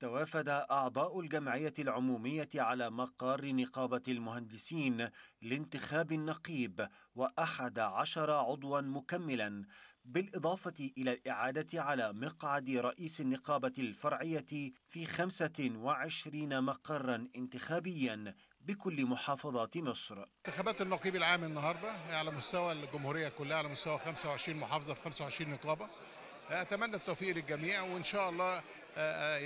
توافد أعضاء الجمعية العمومية على مقر نقابة المهندسين لانتخاب النقيب و11 عضوا مكملا، بالإضافة إلى الإعادة على مقعد رئيس النقابة الفرعية في 25 مقرا انتخابيا بكل محافظات مصر. انتخابات النقيب العام النهاردة على مستوى الجمهورية كلها، على مستوى 25 محافظة في 25 نقابة. أتمنى التوفيق للجميع، وإن شاء الله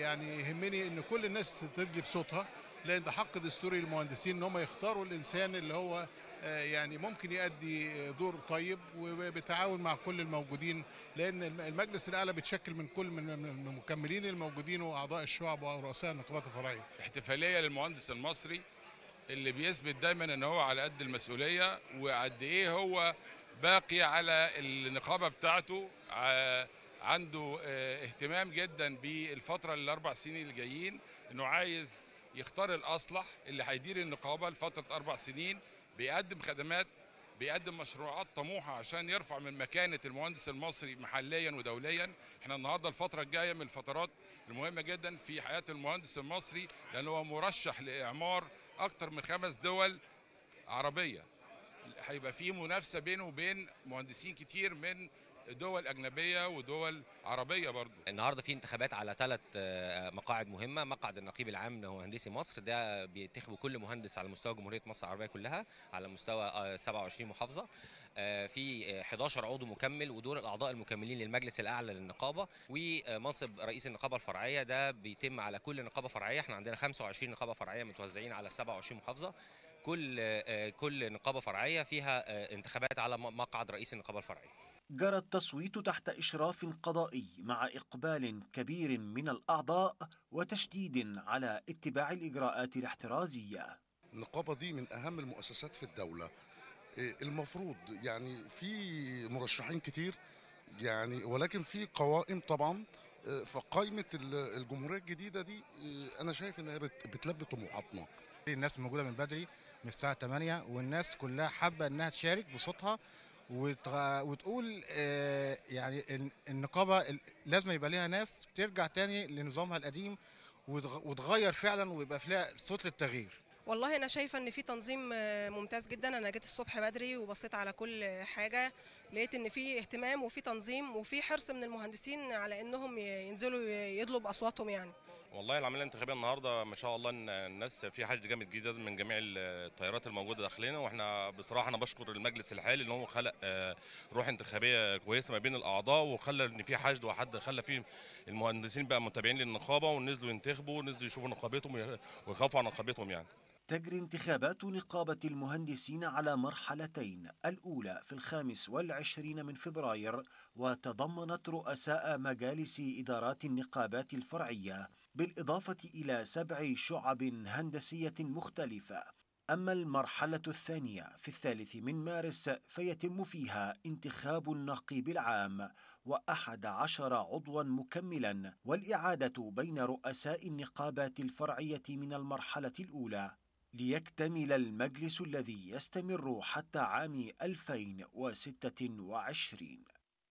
يعني يهمني إن كل الناس تدلي بصوتها، لأن ده حق دستوري للمهندسين إن هم يختاروا الإنسان اللي هو يعني ممكن يؤدي دور طيب وبتعاون مع كل الموجودين، لأن المجلس الأعلى بيتشكل من كل من المكملين الموجودين وأعضاء الشعب ورؤساء النقابات الفرعية. احتفالية للمهندس المصري اللي بيثبت دايما إن هو على قد المسؤولية وقد إيه هو باقي على النقابة بتاعته، عنده اهتمام جدا بالفتره ال4 سنين اللي جايين، انه عايز يختار الاصلح اللي هيدير النقابه لفتره 4 سنين، بيقدم خدمات، بيقدم مشروعات طموحه عشان يرفع من مكانه المهندس المصري محليا ودوليا. احنا النهارده الفتره الجايه من الفترات المهمه جدا في حياه المهندس المصري، لانه هو مرشح لاعمار اكتر من 5 دول عربيه، هيبقى في منافسه بينه وبين مهندسين كتير من دول أجنبية ودول عربية برضو. النهاردة في انتخابات على 3 مقاعد مهمة. مقعد النقيب العام لمهندسي مصر ده بينتخبوا كل مهندس على مستوى جمهورية مصر العربية كلها على مستوى 27 محافظة، في 11 عضو مكمل، ودول الأعضاء المكملين للمجلس الأعلى للنقابة، ومنصب رئيس النقابة الفرعية ده بيتم على كل نقابة فرعية. احنا عندنا 25 نقابة فرعية متوزعين على 27 محافظة، كل نقابة فرعية فيها انتخابات على مقعد رئيس النقابة الفرعية. جرى التصويت تحت إشراف قضائي مع إقبال كبير من الأعضاء وتشديد على اتباع الإجراءات الاحترازية. النقابة دي من أهم المؤسسات في الدولة، المفروض يعني في مرشحين كتير يعني، ولكن في قوائم طبعا، فقائمة الجمهورية الجديدة دي أنا شايف إنها بتلبي طموحاتنا. الناس موجودة من بدري من الساعة 8، والناس كلها حابة إنها تشارك بصوتها وتقول يعني النقابة لازم يبقى ليها ناس ترجع تاني لنظامها القديم وتغير فعلا ويبقى فيها صوت للتغيير. والله أنا شايفة إن في تنظيم ممتاز جدا. أنا جيت الصبح بدري وبصيت على كل حاجة، لقيت إن في اهتمام وفي تنظيم وفي حرص من المهندسين على إنهم ينزلوا يطلبوا أصواتهم يعني. والله العملية الانتخابية النهاردة ما شاء الله الناس في حشد جامد جدا من جميع التيارات الموجودة داخلنا، واحنا بصراحة أنا بشكر المجلس الحالي إن هو خلق روح انتخابية كويسة ما بين الأعضاء، وخلى إن في حشد وحد خلى في المهندسين بقى متابعين للنقابة، ونزلوا ينتخبوا ونزلوا يشوفوا نقابتهم ويخافوا على نقابتهم يعني. تجري انتخابات نقابة المهندسين على مرحلتين، الأولى في 25 فبراير، وتضمنت رؤساء مجالس إدارات النقابات الفرعية، بالإضافة إلى 7 شعب هندسية مختلفة. أما المرحلة الثانية في 3 مارس فيتم فيها انتخاب النقيب العام و11 عضوا مكملا، والإعادة بين رؤساء النقابات الفرعية من المرحلة الأولى، ليكتمل المجلس الذي يستمر حتى عام 2026.